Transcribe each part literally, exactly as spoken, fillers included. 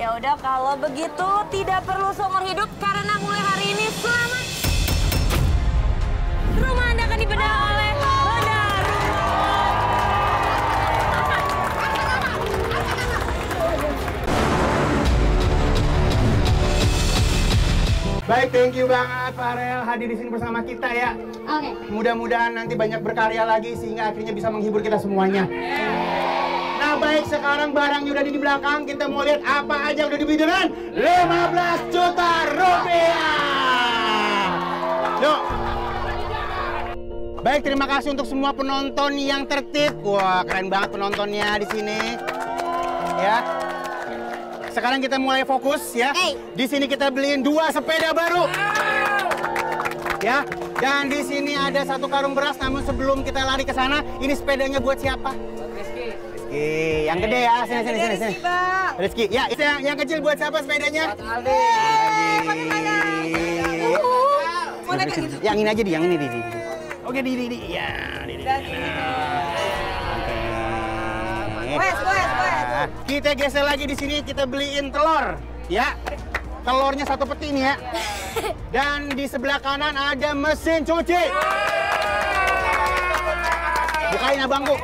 Ya udah kalau begitu tidak perlu seumur hidup karena mulai hari ini selamat rumah Anda akan dibedah oleh Bedah Rumah. Baik, thank you banget Farel hadir di sini bersama kita ya. Oke. Okay. Mudah-mudahan nanti banyak berkarya lagi sehingga akhirnya bisa menghibur kita semuanya. Yeah. Nah, baik sekarang barangnya udah di belakang, kita mau lihat apa aja udah dibideran lima belas juta rupiah. Yuk. Baik, terima kasih untuk semua penonton yang tertib. Wah, keren banget penontonnya di sini. Ya. Sekarang kita mulai fokus ya. Di sini kita beliin dua sepeda baru. Ya. Dan di sini ada satu karung beras, namun sebelum kita lari ke sana, ini sepedanya buat siapa? Buat Rizky. Rizky, yang gede ya, sini sini sini sini. Rizky, ya, yang, yang kecil buat siapa sepedanya? Buat Aldi. Aldi. Yang ini aja, di yang ini di. Oke, di di di. Ya, di di. Wes, wes, wes. Kita geser lagi di sini, kita beliin telur, ya. Telurnya satu peti nih ya. Dan di sebelah kanan ada mesin cuci. Bukain abangku.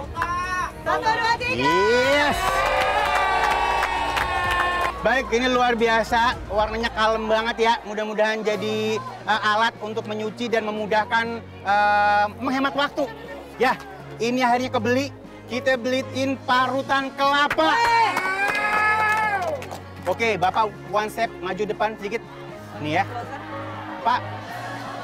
Satu, dua, tiga. Yes. Baik, ini luar biasa. Warnanya kalem banget ya. Mudah-mudahan jadi uh, alat untuk menyuci dan memudahkan uh, menghemat waktu. Ya, ini akhirnya kebeli. Kita beliin parutan kelapa. Oke, Bapak one step maju depan sedikit. Nih ya. Pak,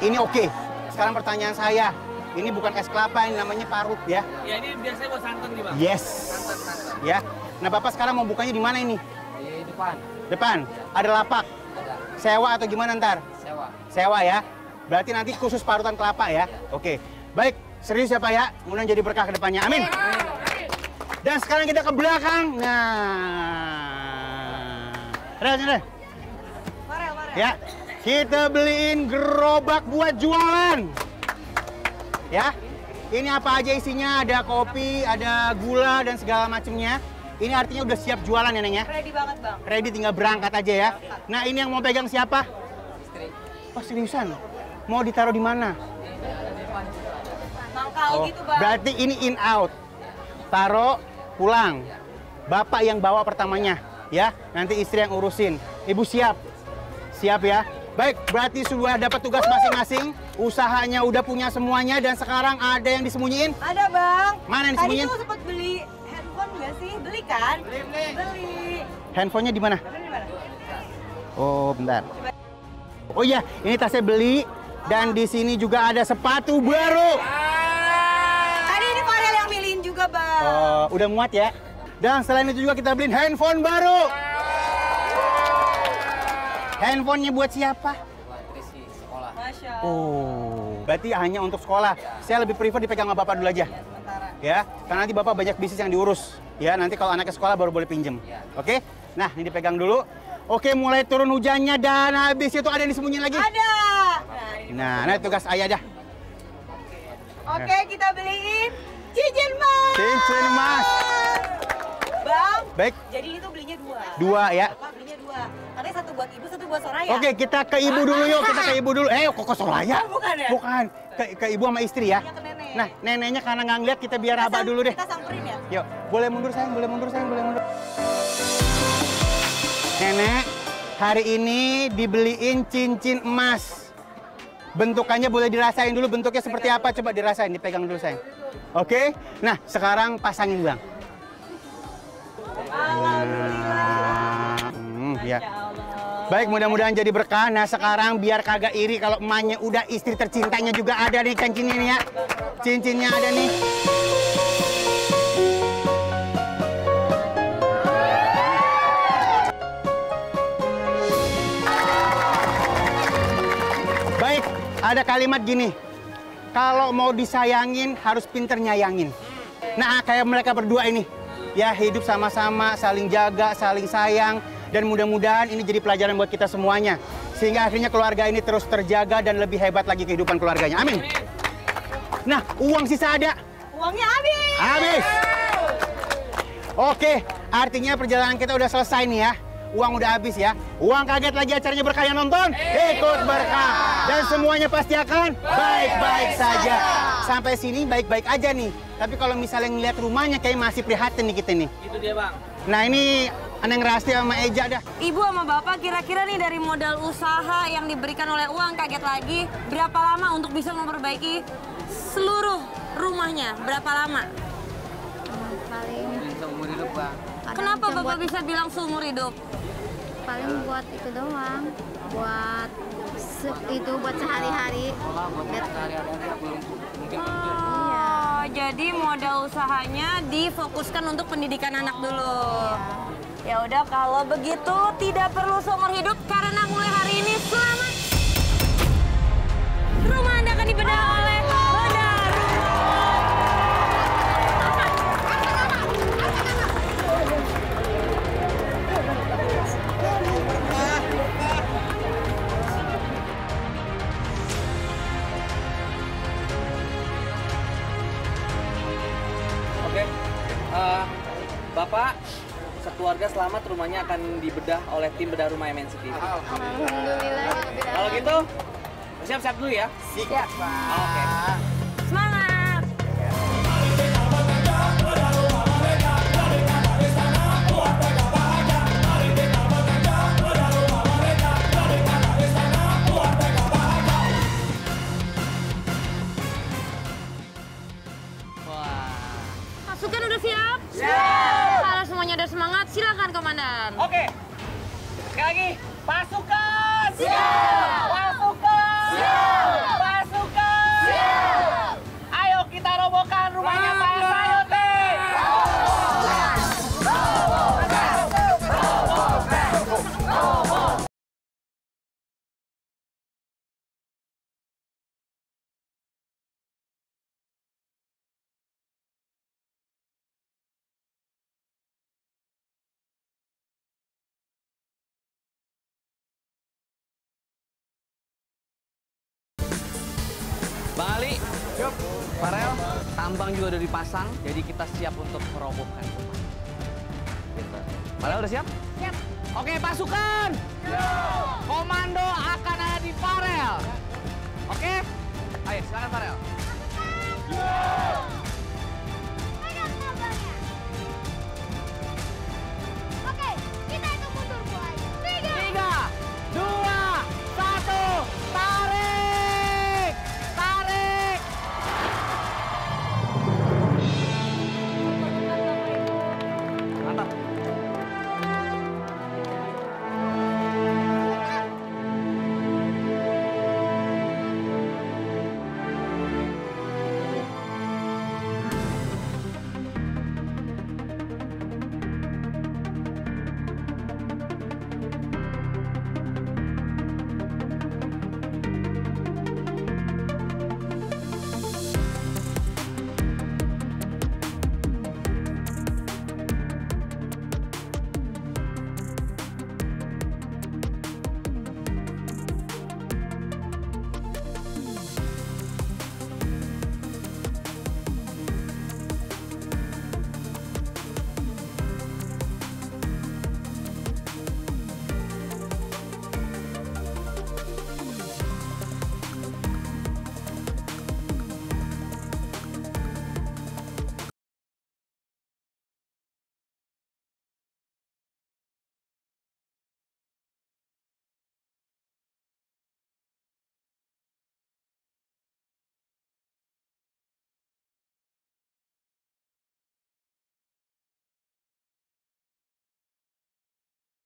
ini oke. Sekarang pertanyaan saya, ini bukan es kelapa, ini namanya parut ya. Ya, ini biasanya buat santan nih, Pak. Yes. Santan, santan. Ya. Nah, Bapak sekarang mau bukanya di mana ini? Di depan. Depan? Ada lapak? Ada. Sewa atau gimana ntar? Sewa. Sewa ya. Berarti nanti khusus parutan kelapa ya? Ya. Oke. Baik, serius ya Pak ya. Mudah-mudahan jadi berkah ke depannya. Amin. Dan sekarang kita ke belakang. Nah. Rel, rel. Farel, Farel. Ya, kita beliin gerobak buat jualan. Ya, ini apa aja isinya? Ada kopi, ada gula dan segala macamnya. Ini artinya udah siap jualan ya, Neng ya? Ready banget, Bang. Ready, tinggal berangkat aja ya. Berangkat. Nah, ini yang mau pegang siapa? Istri. Oh, seriusan? Mau ditaruh di mana? Mangkal oh, gitu, Bang. Berarti ini in out. Taruh, pulang. Bapak yang bawa pertamanya. Ya, nanti istri yang urusin. Ibu siap? Siap ya. Baik, berarti sudah dapat tugas masing-masing. Usahanya udah punya semuanya dan sekarang ada yang disembunyiin? Ada, Bang. Mana yang disembunyiin? Tadi tuh sempat beli handphone nggak sih? Beli kan? Beli, beli. Beli. Handphonenya di mana? Oh, bentar. Oh iya, ini tasnya beli dan di sini juga ada sepatu baru. Tadi ini Farel yang milihin juga, Bang. Oh, udah muat ya? Dan selain itu juga kita beliin handphone baru. Handphonenya buat siapa? Buat Rizky, sekolah. Masya Allah. Oh, berarti hanya untuk sekolah. Ya. Saya lebih prefer dipegang sama Bapak dulu aja. Ya, sementara. Ya, karena nanti Bapak banyak bisnis yang diurus. Ya, nanti kalau anaknya sekolah baru boleh pinjem. Ya. Oke? Nah, ini dipegang dulu. Oke, mulai turun hujannya dan habis itu ada yang disembunyiin lagi? Ada. Nah, nah, nah tugas ayah dah. Oke, nah. Kita beliin cincin mas. Cincin mas. Bang, baik. Jadi itu belinya dua. Dua ya. Bapak belinya dua. Karena satu buat ibu, satu buat Soraya. Oke, kita ke ibu dulu yuk. Kita ke ibu dulu. Eh, kok ke Soraya? Oh, bukan ya? Bukan. Ke, ke ibu sama istri ya. Ke nenek. Nah, neneknya karena nggak ngeliat kita biar kita raba dulu deh. Kita samperin ya. Yuk, boleh mundur sayang, boleh mundur sayang, boleh mundur. Nenek, hari ini dibeliin cincin emas. Bentukannya boleh dirasain dulu. Bentuknya seperti apa? Coba dirasain, dipegang dulu sayang. Oke. Nah, sekarang pasangin Bang. Alhamdulillah. Hmm, ya. Baik, mudah-mudahan jadi berkah. Nah, sekarang biar kagak iri kalau emaknya udah, istri tercintanya juga ada nih cincinnya nih ya. Cincinnya ada nih. Baik, ada kalimat gini. Kalau mau disayangin harus pinter nyayangin. Nah, kayak mereka berdua ini. Ya, hidup sama-sama, saling jaga, saling sayang. Dan mudah-mudahan ini jadi pelajaran buat kita semuanya. Sehingga akhirnya keluarga ini terus terjaga dan lebih hebat lagi kehidupan keluarganya. Amin. Nah, uang sisa ada. Uangnya habis. Habis. Oke, artinya perjalanan kita udah selesai nih ya. uang udah habis ya. Uang kaget lagi acaranya berkah yang nonton, ikut berkah. Dan semuanya pasti akan baik-baik saja. Sampai sini baik-baik aja nih. Tapi kalau misalnya ngeliat rumahnya kayak masih prihatin nih kita nih. Itu dia bang. Nah ini Aneng Rasti sama Eja dah. Ibu sama bapak kira-kira nih dari modal usaha yang diberikan oleh uang kaget lagi, berapa lama untuk bisa memperbaiki seluruh rumahnya? Berapa lama? Paling seumur hidup bang. Kenapa bapak bisa bilang seumur hidup? Paling buat itu doang, buat itu buat sehari-hari. Buat sehari-hari mungkin. Oh, jadi modal usahanya difokuskan untuk pendidikan anak dulu. Ya udah kalau begitu tidak perlu seumur hidup karena mulai hari ini selamat rumah Anda akan dibedah oleh Bedah Rumah. Oke, uh, Bapak. Sekeluarga selamat, rumahnya akan dibedah oleh tim Bedah Rumah M N C T V. Alhamdulillah. Kalau gitu, siap-siap dulu ya. Siap, Pak. Oke. Semangat. Komandan. Oke, sekali lagi pasukan siap, pasukan siap, pasukan siap. Ayo kita robohkan rumahnya Pak Sayote. Robohkan, robohkan, robohkan, robohkan. Balik, yuk, Farel, tambang juga udah dipasang, jadi kita siap untuk merobohkan rumah. Farel udah siap? Siap. Oke, pasukan! Siap! Komando akan ada di Farel. Oke? Ayo, silakan Farel. Siap!